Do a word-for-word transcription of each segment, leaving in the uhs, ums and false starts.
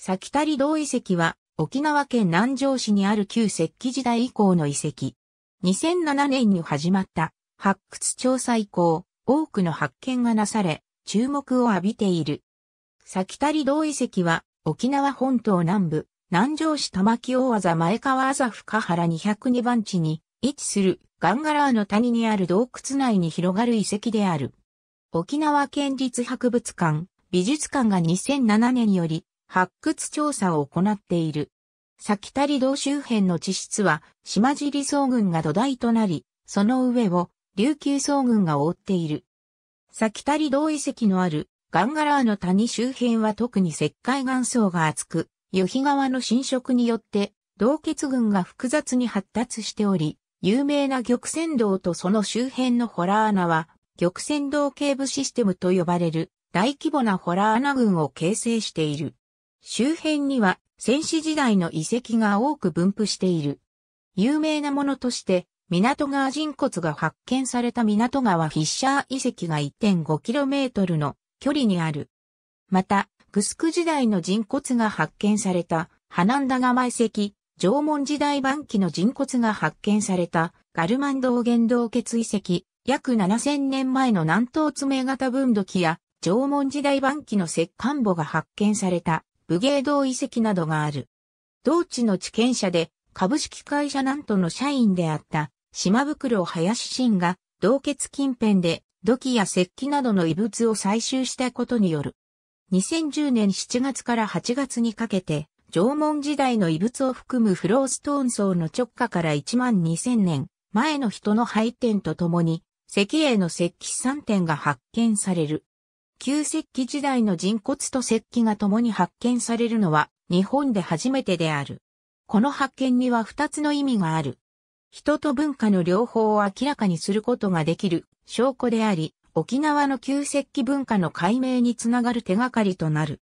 先足堂遺跡は沖縄県南城市にある旧石器時代以降の遺跡。にせんななねんに始まった発掘調査以降、多くの発見がなされ、注目を浴びている。先足堂遺跡は沖縄本島南部、南城市玉城大字前川麻深原にひゃくにばんちに位置するガンガラーの谷にある洞窟内に広がる遺跡である。沖縄県立博物館、美術館がにせんななねんより発掘調査を行っている。先足堂周辺の地質は島尻層群が土台となり、その上を琉球層群が覆っている。先足堂遺跡のあるガンガラーの谷周辺は特に石灰岩層が厚く、由比川の浸食によって洞穴群が複雑に発達しており、有名な玉泉洞とその周辺の洞穴は、玉泉洞頸部システムと呼ばれる大規模な洞穴群を形成している。周辺には先史時代の遺跡が多く分布している。有名なものとして、港川人骨が発見された港川フィッシャー遺跡が いってんごキロメートル の距離にある。また、グスク時代の人骨が発見された花田釜遺跡、縄文時代晩期の人骨が発見されたガルマン道原洞穴遺跡、約ななせんねんまえの南東爪型分度器や縄文時代晩期の石棺墓が発見された武芸堂遺跡などがある。同地の地権者で株式会社南都の社員であった島袋林伸が洞穴近辺で土器や石器などの遺物を採集したことによる。にせんじゅうねんしちがつからはちがつにかけて縄文時代の遺物を含むフローストーン層の直下からいちまんにせんねんまえの人の拝点とともに石英の石器さんてんが発見される。旧石器時代の人骨と石器が共に発見されるのは日本で初めてである。この発見にはふたつの意味がある。人と文化の両方を明らかにすることができる証拠であり、沖縄の旧石器文化の解明につながる手がかりとなる。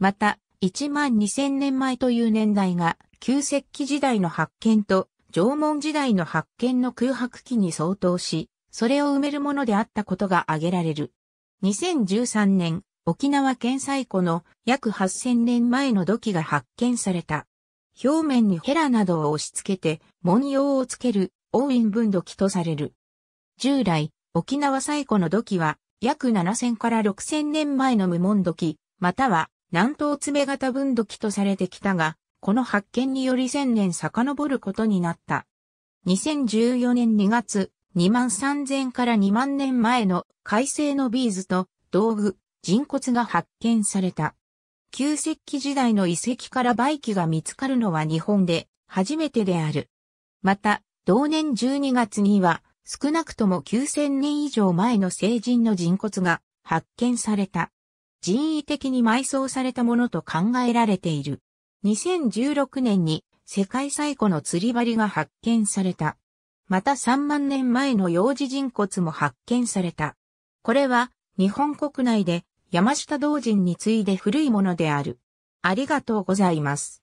また、いちまんにせんねんまえという年代が旧石器時代の発見と縄文時代の発見の空白期に相当し、それを埋めるものであったことが挙げられる。にせんじゅうさんねん、沖縄県最古の約はっせんねんまえの土器が発見された。表面にヘラなどを押し付けて文様をつける王院分土器とされる。従来、沖縄最古の土器は約ななせんからろくせんねんまえの無紋土器、または南東爪型分土器とされてきたが、この発見によりせんねん遡ることになった。にせんじゅうよねんにがつ、にまんさんぜんからにまんねんまえの海製のビーズと道具、人骨が発見された。旧石器時代の遺跡から梅器が見つかるのは日本で初めてである。また、同年じゅうにがつには少なくともきゅうせんねんいじょうまえの成人の人骨が発見された。人為的に埋葬されたものと考えられている。にせんじゅうろくねんに世界最古の釣り針が発見された。またさんまんねんまえの幼児人骨も発見された。これは日本国内で山下洞人に次いで古いものである。ありがとうございます。